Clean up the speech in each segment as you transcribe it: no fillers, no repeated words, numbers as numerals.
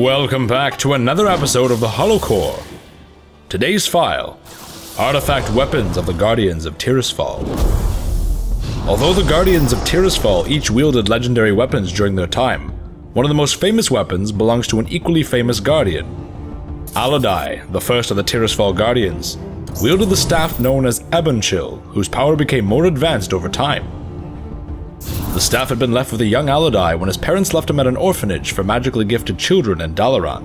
Welcome back to another episode of the Holocore. Today's file, Artifact Weapons of the Guardians of Tirisfal. Although the Guardians of Tirisfal each wielded legendary weapons during their time, one of the most famous weapons belongs to an equally famous Guardian. Aladai, the first of the Tirisfal Guardians, wielded the staff known as Ebonchill, whose power became more advanced over time. The staff had been left with a young Aladai when his parents left him at an orphanage for magically gifted children in Dalaran.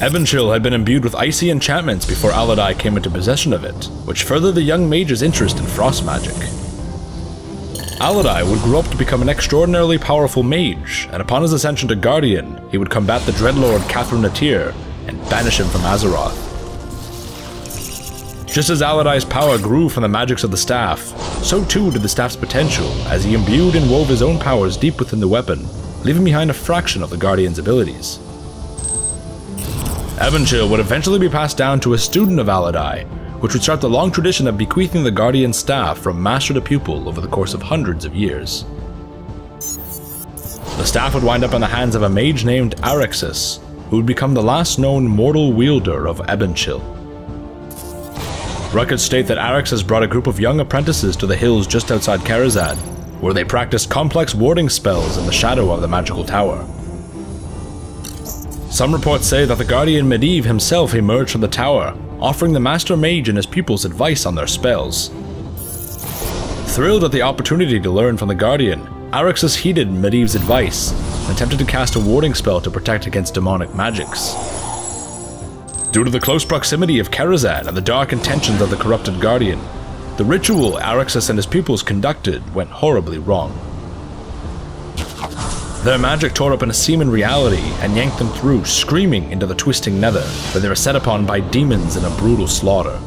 Ebonchill had been imbued with icy enchantments before Aladai came into possession of it, which furthered the young mage's interest in frost magic. Aladai would grow up to become an extraordinarily powerful mage, and upon his ascension to Guardian, he would combat the Dreadlord Kathra'natir and banish him from Azeroth. Just as Aladai's power grew from the magics of the staff, so too did the staff's potential, as he imbued and wove his own powers deep within the weapon, leaving behind a fraction of the Guardian's abilities. Ebonchill would eventually be passed down to a student of Aladai, which would start the long tradition of bequeathing the Guardian's staff from master to pupil over the course of hundreds of years. The staff would wind up in the hands of a mage named Arixus, who would become the last known mortal wielder of Ebonchill. Records state that Arixus brought a group of young apprentices to the hills just outside Karazad, where they practiced complex warding spells in the shadow of the magical tower. Some reports say that the Guardian Medivh himself emerged from the tower, offering the Master Mage and his pupils advice on their spells. Thrilled at the opportunity to learn from the Guardian, Arixus heeded Medivh's advice and attempted to cast a warding spell to protect against demonic magics. Due to the close proximity of Karazad and the dark intentions of the corrupted Guardian, the ritual Arixus and his pupils conducted went horribly wrong. Their magic tore up in a seeming reality and yanked them through, screaming, into the Twisting Nether, where they were set upon by demons in a brutal slaughter.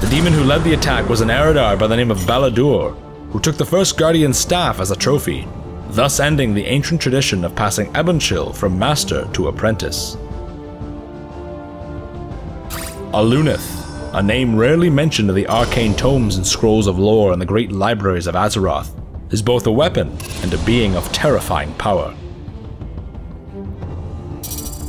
The demon who led the attack was an Eridar by the name of Balador, who took the first Guardian's staff as a trophy, thus ending the ancient tradition of passing Ebonchill from master to apprentice. Aluneth, a name rarely mentioned in the arcane tomes and scrolls of lore and the great libraries of Azeroth, is both a weapon and a being of terrifying power.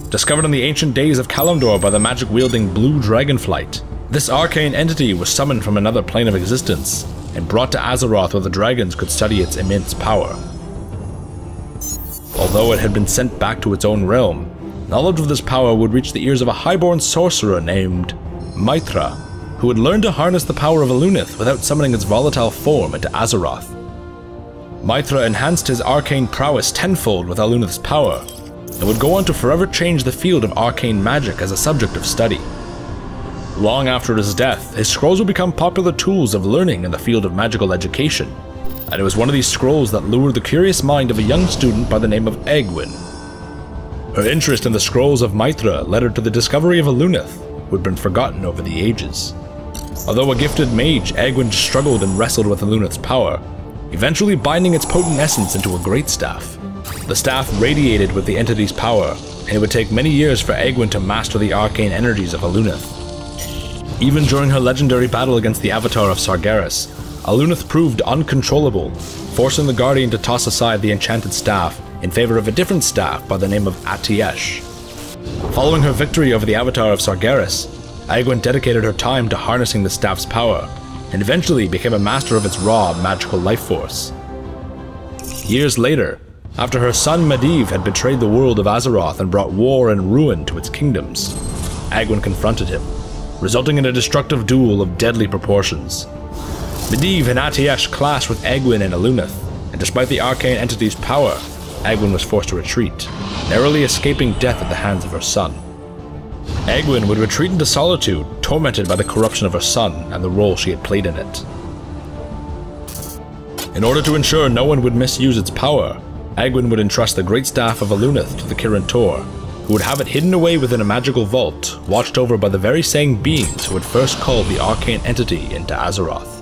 Discovered in the ancient days of Kalimdor by the magic-wielding Blue Dragonflight, this arcane entity was summoned from another plane of existence and brought to Azeroth where the dragons could study its immense power. Although it had been sent back to its own realm, knowledge of this power would reach the ears of a highborn sorcerer named Meitre, who had learned to harness the power of Aluneth without summoning its volatile form into Azeroth. Meitre enhanced his arcane prowess tenfold with Aluneth's power, and would go on to forever change the field of arcane magic as a subject of study. Long after his death, his scrolls would become popular tools of learning in the field of magical education, and it was one of these scrolls that lured the curious mind of a young student by the name of Aegwyn. Her interest in the Scrolls of Maitrea led her to the discovery of Aluneth, who had been forgotten over the ages. Although a gifted mage, Aegwyn struggled and wrestled with Aluneth's power, eventually binding its potent essence into a great staff. The staff radiated with the entity's power, and it would take many years for Aegwyn to master the arcane energies of Aluneth. Even during her legendary battle against the Avatar of Sargeras, Aluneth proved uncontrollable, forcing the Guardian to toss aside the enchanted staff in favor of a different staff by the name of Atiesh. Following her victory over the Avatar of Sargeras, Aegwyn dedicated her time to harnessing the staff's power, and eventually became a master of its raw, magical life force. Years later, after her son Medivh had betrayed the world of Azeroth and brought war and ruin to its kingdoms, Aegwyn confronted him, resulting in a destructive duel of deadly proportions. Medivh and Atiesh clashed with Aegwyn and Aluneth, and despite the arcane entity's power, Aegwyn was forced to retreat, narrowly escaping death at the hands of her son. Aegwyn would retreat into solitude, tormented by the corruption of her son and the role she had played in it. In order to ensure no one would misuse its power, Aegwyn would entrust the great staff of Aluneth to the Kirin Tor, who would have it hidden away within a magical vault, watched over by the very same beings who had first called the arcane entity into Azeroth.